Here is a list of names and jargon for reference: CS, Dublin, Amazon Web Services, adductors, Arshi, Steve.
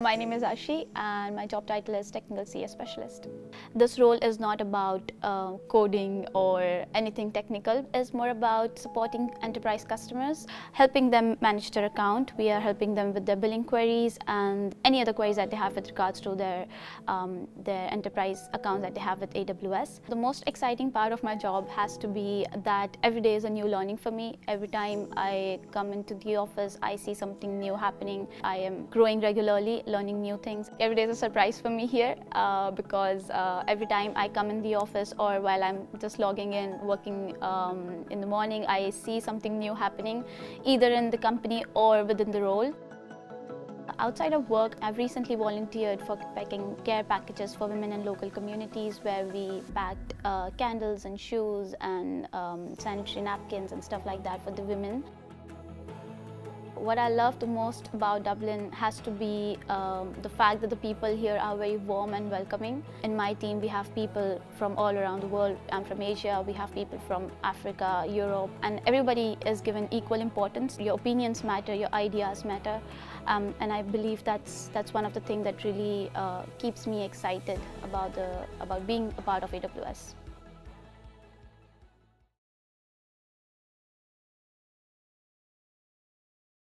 My name is Ashi and my job title is Technical CS Specialist. This role is not about coding or anything technical. It's more about supporting enterprise customers, helping them manage their account. We are helping them with their billing queries and any other queries that they have with regards to their enterprise accounts that they have with AWS. The most exciting part of my job has to be that every day is a new learning for me. Every time I come into the office, I see something new happening. I am growing regularly, learning new things. Every day is a surprise for me here because every time I come in the office or while I'm just logging in, working in the morning, I see something new happening either in the company or within the role. Outside of work, I've recently volunteered for packing care packages for women in local communities where we packed candles and shoes and sanitary napkins and stuff like that for the women. What I love the most about Dublin has to be the fact that the people here are very warm and welcoming. In my team, we have people from all around the world. I'm from Asia, we have people from Africa, Europe, and everybody is given equal importance. Your opinions matter, your ideas matter, and I believe that's one of the things that really keeps me excited about being a part of AWS.